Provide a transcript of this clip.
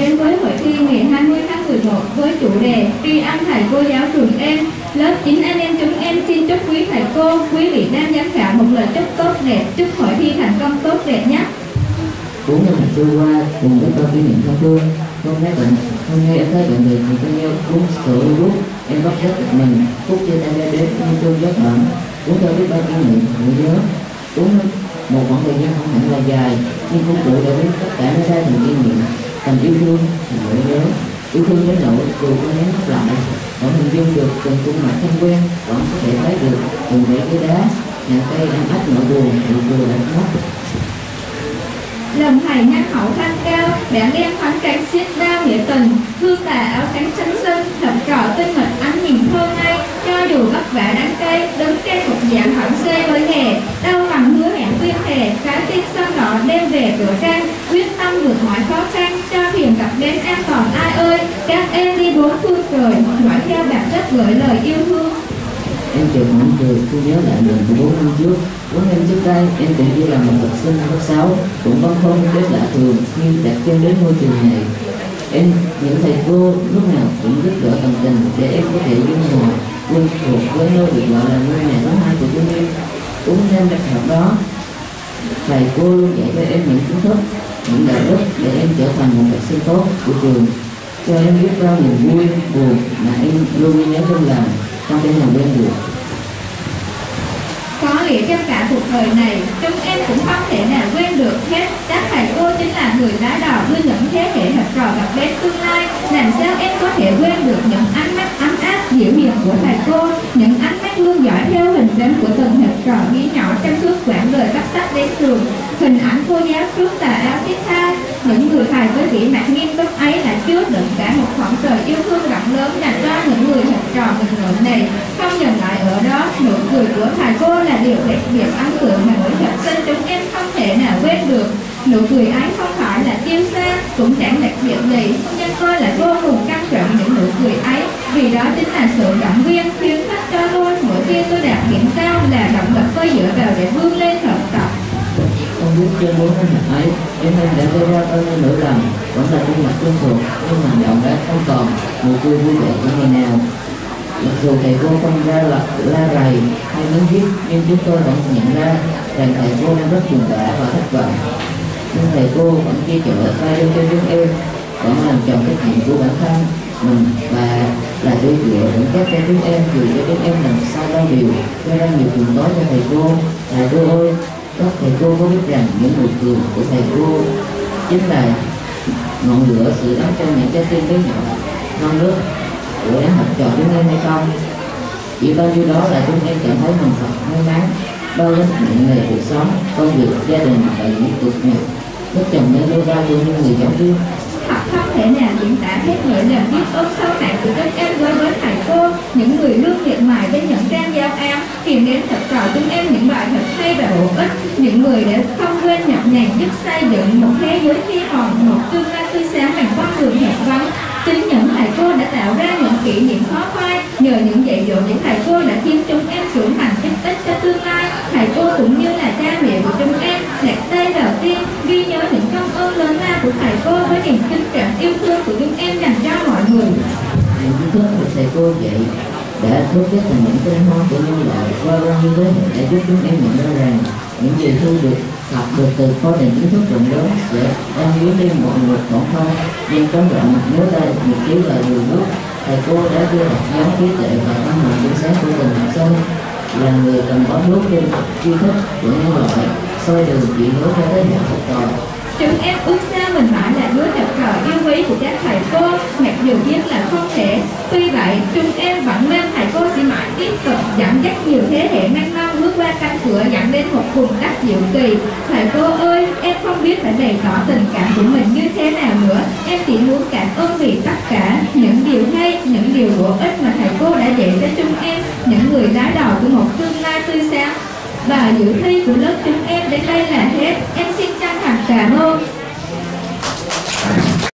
đến với hội thi ngày 20 tháng 11 với chủ đề Tri ân thầy cô giáo trường em. Lớp 9 anh em chúng em xin chúc quý thầy cô, quý vị nam giám khảo một lời chúc tốt đẹp, chúc hội thi thành công tốt đẹp nhé. Cũng như ngày xưa qua cùng chúng tôi kỷ niệm thân thương, hôm nay em thấy bệnh viện người thân yêu cũng sự yêu thương, em góp sức mình phúc chia tay đến yêu thương rất bạn, chúng tôi biết bao nhiêu người nhớ, cũng một khoảng thời gian không hẳn là dài nhưng cũng đủ để biết tất cả nó ra thành kỷ niệm, thành yêu thương, thành nỗi nhớ, yêu thương đến nỗi dù có nén khóc lại, vẫn hình dung được từng khuôn mặt thân quen, vẫn có thể thấy được từng vẻ cái đá, nhà cây đang ách nỗi buồn, nỗi buồn lại khóc. Lòng thầy nhân hậu thanh cao, bạn em hoàn cảnh xiết bao nghĩa tình, hương tà áo trắng trắng sơn, thập trò tinh mật ánh nhìn thơ ngây, cho dù vất vả đắng cay, đứng trên một dạng hỏng xê với hè, đau bằng hứa hẹn tuyên thề, trái tim son đỏ đem về cửa trang, quyết tâm vượt mọi khó khăn, cho thuyền gặp đến an toàn ai ơi, các em đi bốn phương trời, hỏi theo bản chất gửi lời yêu thương. Em chịu mỉm cười khi nhớ lại đường của 4 năm trước. 4 năm trước đây, em tự như là một học sinh lớp 6, cũng băn khoăn đến lạ thường nhưng đặt chân đến ngôi trường này. Em những thầy cô lúc nào cũng rất đỡ tận tình để em có thể dung hòa, quen thuộc với nơi được gọi là ngôi nhà thứ 2 của chúng em. 4 năm đại học đó, thầy cô luôn dạy cho em những kiến thức, những đạo đức để em trở thành một học sinh tốt của trường. Cho em biết bao niềm vui, buồn mà em luôn nhớ trong lòng. Trong cái lòng bên được. Có lẽ trong cả cuộc đời này, chúng em cũng không thể nào quên được hết. Các thầy cô chính là người lá đỏ nuôi những thế hệ học trò gặp đến tương lai. Làm sao em có thể quên được những ánh mắt ấm áp dịu dàng của thầy cô, những ánh mắt luôn dõi theo hình bóng của từng học trò bé nhỏ trong suốt quãng đời bắt sách đến trường. Hình ảnh cô giáo trước tà áo thiết tha, những người thầy với vẻ mặt nghiêm túc ấy đã chứa đựng cả một khoảng trời yêu thương rộng lớn dành cho những người học trò bình luận này. Không dừng lại ở đó, nụ cười của thầy cô là điều đặc biệt ấn tượng mà mỗi học sinh chúng em không thể nào quên được. Nụ cười ấy không phải là tiêu xa, cũng chẳng đặc biệt gì, nhưng tôi lại vô cùng trân trọng những nụ cười ấy, vì đó chính là sự động viên khuyến khích cho tôi mỗi khi tôi đạt điểm cao, là động lực tôi dựa vào để vươn lên học tập. Không biết trên 4 năm học ấy, em anh đã gây ra bao nhiêu nỗi lòng, vẫn là khuôn mặt quen thuộc, nhưng hành động đã không còn nụ cười vui vẻ của ngày nào. Mặc dù thầy cô không ra là la rầy hay muốn giết, nhưng chúng tôi vẫn nhận ra rằng thầy cô đang rất buồn bã và thất vọng. Nhưng thầy cô vẫn chia chở tay cho chúng em, vẫn làm tròn trách nhiệm của bản thân mình và là đối diện những các em chúng em, dù cho chúng em làm sai bao điều, gây ra nhiều chuyện tối cho thầy cô. Thầy cô ơi, các thầy cô có biết rằng những nụ cười của thầy cô chính là ngọn lửa sưởi ấm cho những trái tim bé nhỏ non nước của đám học trò chúng em hay không? Chỉ bao nhiêu đó là chúng em cảm thấy mình thật may mắn, bao gánh nặng về cuộc sống, công việc, gia đình và những cuộc nhật nước chồng nên đưa ra của những người giáo viên. Thật không thể nào diễn tả hết nỗi niềm biết ơn sâu nặng của các em đối với thầy cô, những người luôn miệt mài bên những trang giáo án, tìm đến học trò chúng em những bài thật hay và hữu ích, những người đã không quên nhọc nhằn giúp xây dựng một thế giới hy vọng, một tương lai tươi sáng bằng con đường học vấn. Chính những thầy cô đã tạo ra những kỷ niệm khó phai, nhờ những dạy dỗ những thầy cô đã khiến chúng em trưởng thành giúp ích cho tương lai. Thầy cô cũng như là cha mẹ của chúng em đặt tay vào tim, ghi nhớ những công ơn lớn lao của thầy cô với niềm kính trọng yêu thương của chúng em dành cho mọi người. Những kiến thức của thầy cô dạy đã thúc kết thành những tinh hoa của nhân loại qua bao nhiêu thế hệ, để giúp chúng em nhận ra rằng những gì thu được học được từ khối nền kiến thức rộng lớn sẽ đang dưới lên một ngược bổn không, nhưng trong rộng nếu ta được chiếu là điều nước. Thầy cô đã đưa hạt giống trí tuệ và tâm hồn sáng sáng của từng học sinh, là người cầm bó nước trên tri thức của nhân loại, soi đường chỉ lối cho thế hệ học trò. Chúng em ước sao mình phải là đứa học trò yêu quý của các thầy cô, mặc dù biết là không thể. Tuy vậy, chúng em vẫn mong thầy cô sẽ mãi tiếp tục dẫn dắt nhiều thế hệ năng nong bước qua cánh cửa dẫn đến một vùng đất diệu kỳ. Thầy cô ơi, em không biết phải bày tỏ tình cảm của mình như thế nào nữa. Em chỉ muốn cảm ơn vì tất cả những điều hay, những điều bổ ích mà thầy cô đã dạy cho chúng em, những người lái đầu của một tương lai tươi sáng. Và dự thi của lớp chúng em đến đây là hết. Em xin chân thành cảm ơn.